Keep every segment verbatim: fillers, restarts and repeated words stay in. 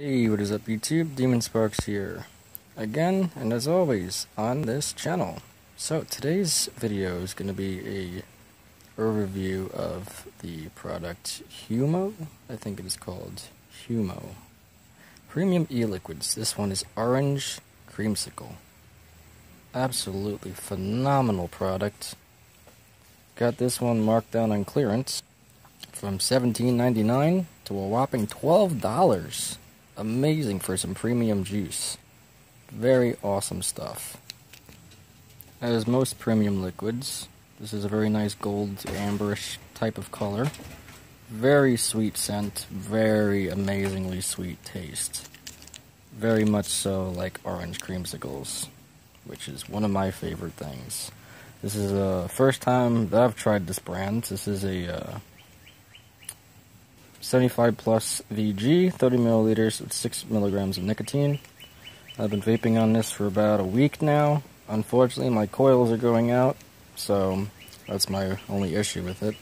Hey, what is up YouTube? DemonSparks here again, and as always on this channel. So today's video is going to be a overview of the product Humo. I think it is called Humo Premium E-Liquids. This one is Orange Creamsicle. Absolutely phenomenal product. Got this one marked down on clearance from seventeen ninety-nine to a whopping twelve dollars. Amazing for some premium juice. Very awesome stuff. As most premium liquids, this is a very nice gold amberish type of color. Very sweet scent, very amazingly sweet taste. Very much so like orange creamsicles, which is one of my favorite things. This is the uh, first time that I've tried this brand. This is a uh, seventy-five plus V G, thirty milliliters with six milligrams of nicotine. I've been vaping on this for about a week now. Unfortunately, my coils are going out, so that's my only issue with it.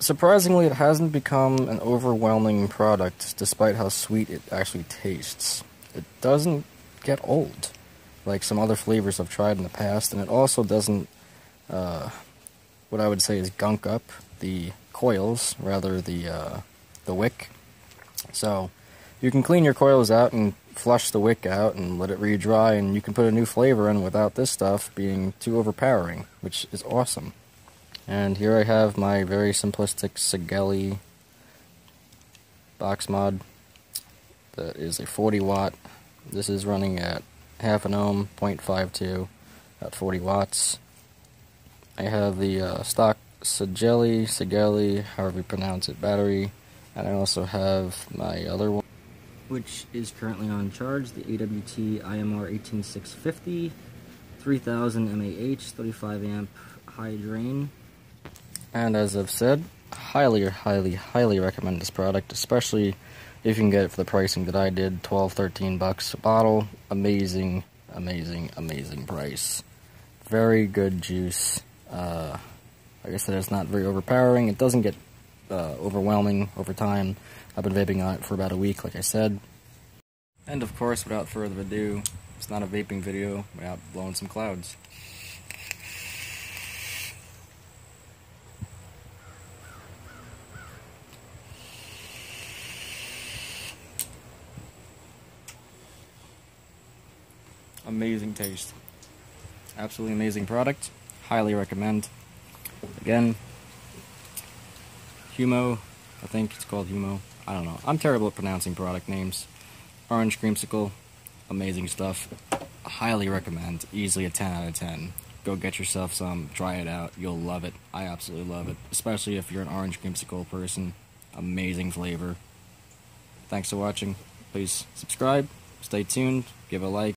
Surprisingly, it hasn't become an overwhelming product, despite how sweet it actually tastes. It doesn't get old, like some other flavors I've tried in the past, and it also doesn't, uh, what I would say is gunk up the coils, rather the uh, the wick. So you can clean your coils out and flush the wick out and let it re-dry, and you can put a new flavor in without this stuff being too overpowering, which is awesome. And here I have my very simplistic Sigelei box mod that is a forty watt. This is running at half an ohm, point five two, at forty watts. I have the uh, stock Sigelei, Sigelei, however you pronounce it, battery, and I also have my other one, which is currently on charge, the A W T I M R eighteen six fifty, three thousand M A H, thirty-five amp high drain. And as I've said, highly, highly, highly recommend this product, especially if you can get it for the pricing that I did, twelve, thirteen bucks a bottle. Amazing, amazing, amazing price. Very good juice. Uh, Like I said, it's not very overpowering. It doesn't get uh, overwhelming over time. I've been vaping on it for about a week, like I said. And of course, without further ado, it's not a vaping video without blowing some clouds. Amazing taste. Absolutely amazing product. Highly recommend. Again, Humo, I think it's called Humo, I don't know, I'm terrible at pronouncing product names. Orange Creamsicle, amazing stuff, highly recommend, easily a ten out of ten. Go get yourself some, try it out, you'll love it, I absolutely love it, especially if you're an Orange Creamsicle person. Amazing flavor. Thanks for watching, please subscribe, stay tuned, give a like.